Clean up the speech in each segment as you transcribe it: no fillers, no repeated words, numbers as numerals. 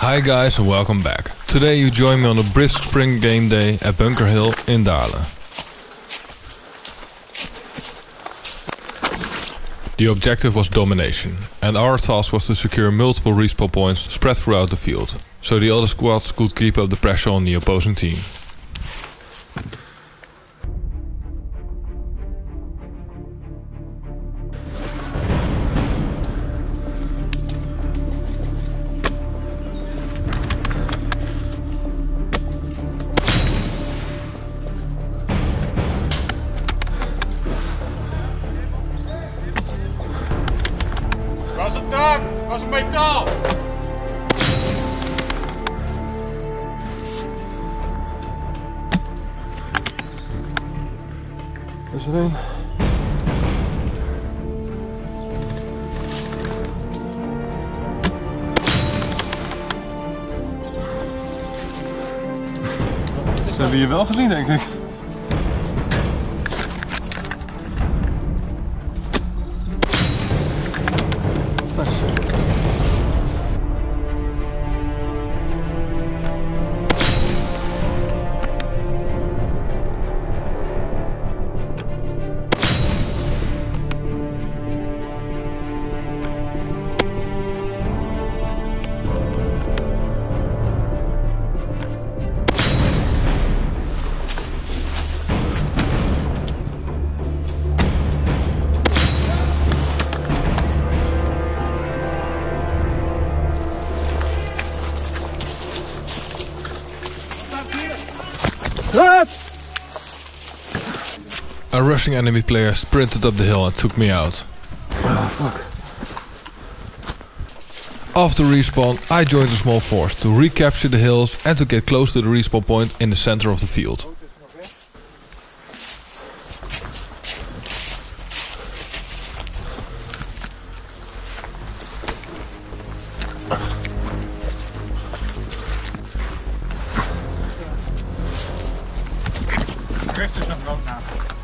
Hi guys and welcome back. Today you join me on a brisk spring game day at Bunker Hill in Daarlen. The objective was domination, and our task was to secure multiple respawn points spread throughout the field, so the other squads could keep up the pressure on the opposing team. Was een metaal! Is er een? Ze hebben je wel gezien, denk ik. A rushing enemy player sprinted up the hill and took me out. After respawn, I joined a small force to recapture the hills and to get close to the respawn point in the center of the field.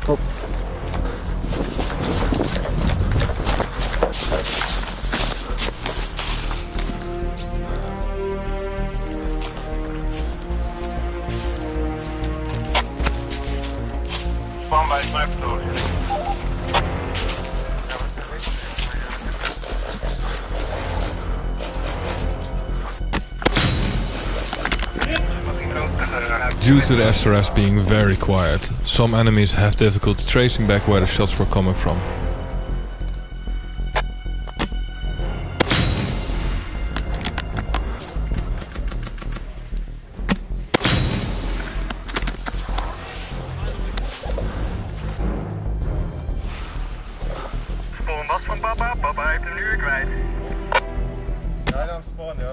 Top. Due to the SRS being very quiet, some enemies have difficulty tracing back where the shots were coming from. Spawn was van papa, papa heeft hem nu kwijt. Ja, dan spawn, ja.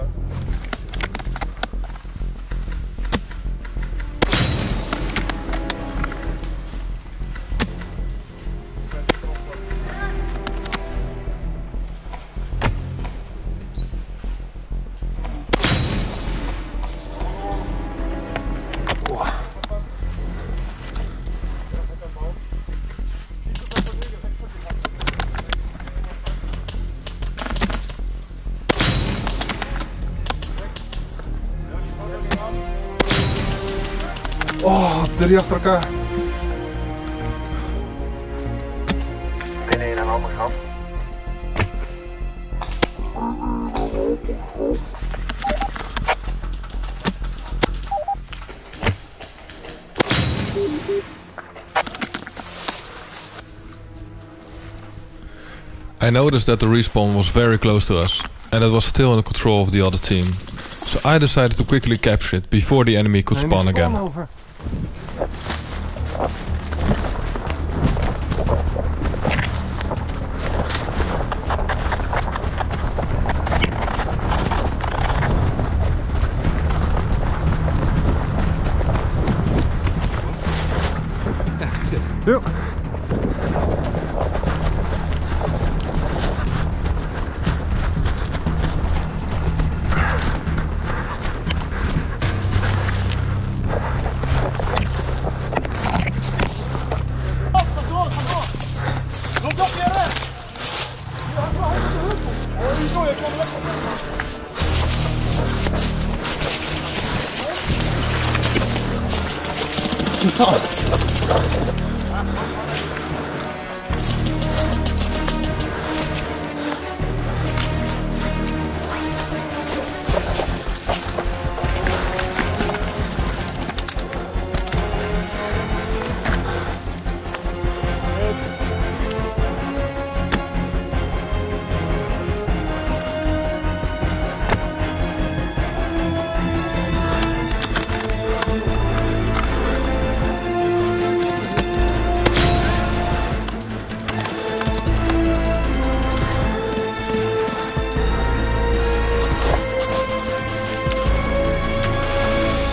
Oh, drie achter elkaar. Binnen een en ander gat. I noticed that the respawn was very close to us, and it was still in the control of the other team. So I decided to quickly capture it before the enemy could spawn again. Over. Yep. Oh, you go, you come left. fucking thought.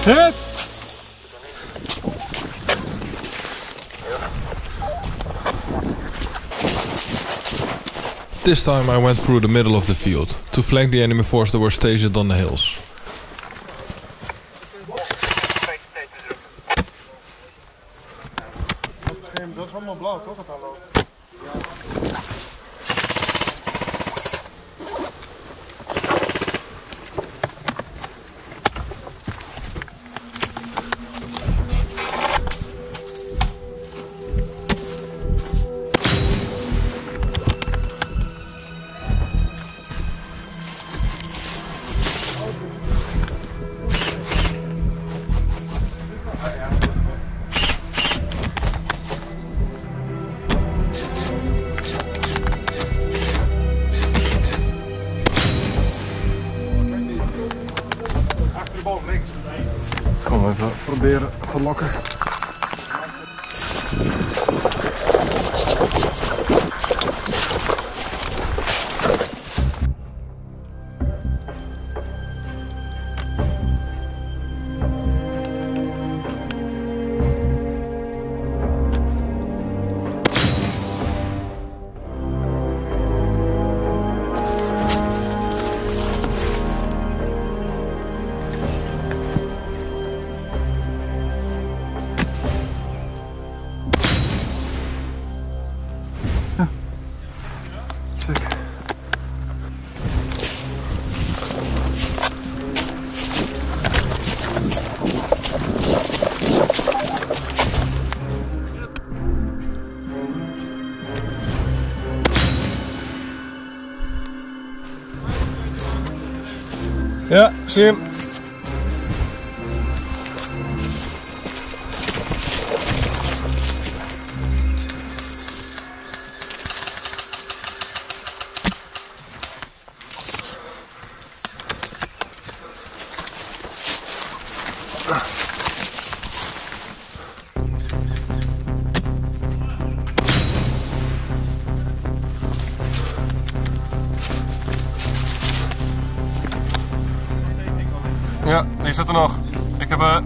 Hit! This time I went through the middle of the field to flank the enemy force that were stationed on the hills. Kom even proberen te lokken. Ja, zie hem. Ja, die zit er nog. Ik heb ja,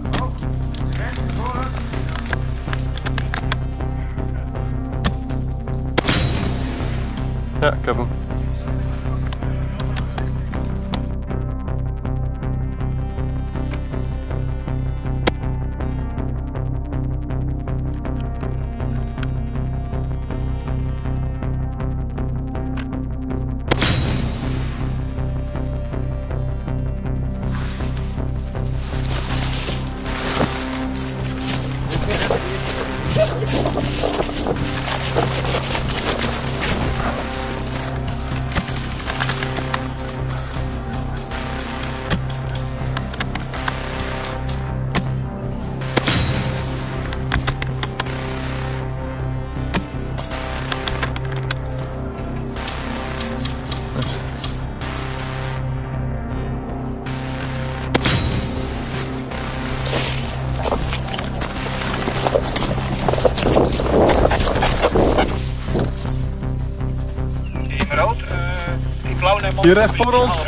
ik heb hem. Hier recht voor ons.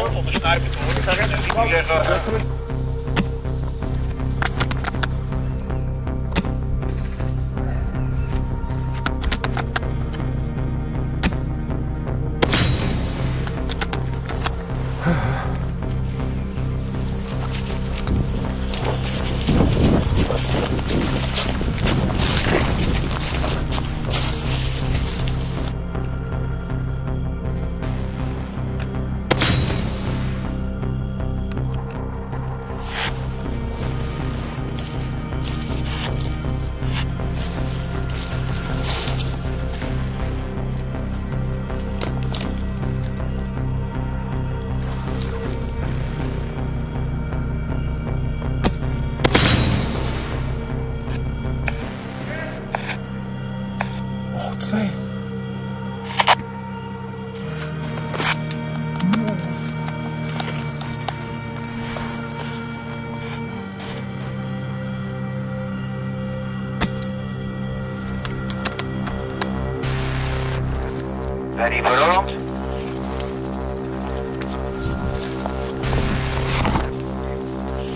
Ready for launch.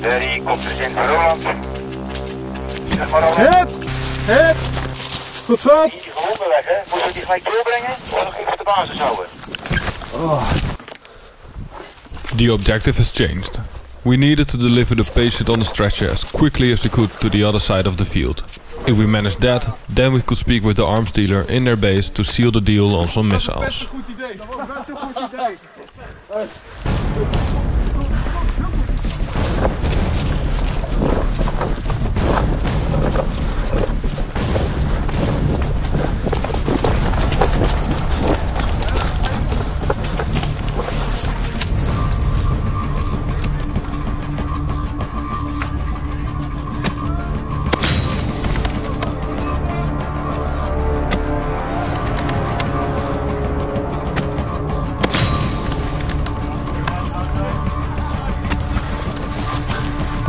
Ready, completion for launch. Hit! Hit! Tot zo! Moet je die gelijk doorbrengen of nog even op de basis houden? The objective has changed. We needed to deliver the patient on the stretcher as quickly as we could to the other side of the field. If we managed that, then we could speak with the arms dealer in their base to seal the deal on some missiles.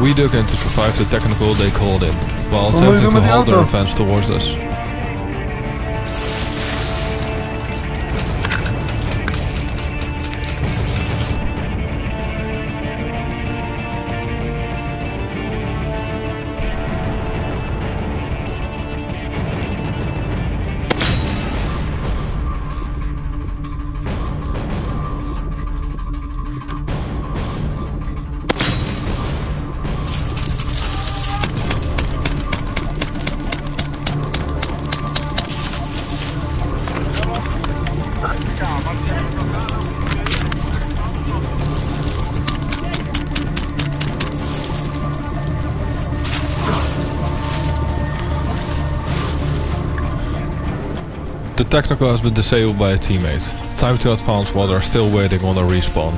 We dug in to survive the technical they called in, while attempting to halt their advance towards us. The technical has been disabled by a teammate. Time to advance while they're still waiting on a respawn.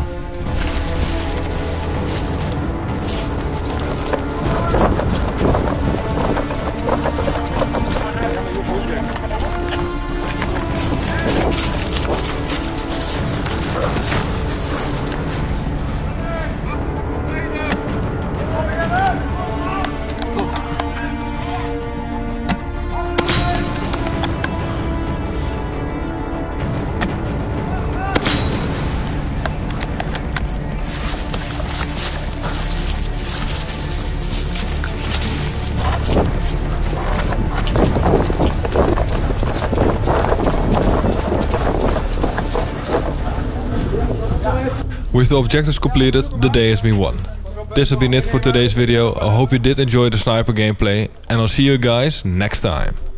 With the objectives completed, the day has been won. This has been it for today's video. I hope you did enjoy the sniper gameplay, and I'll see you guys next time.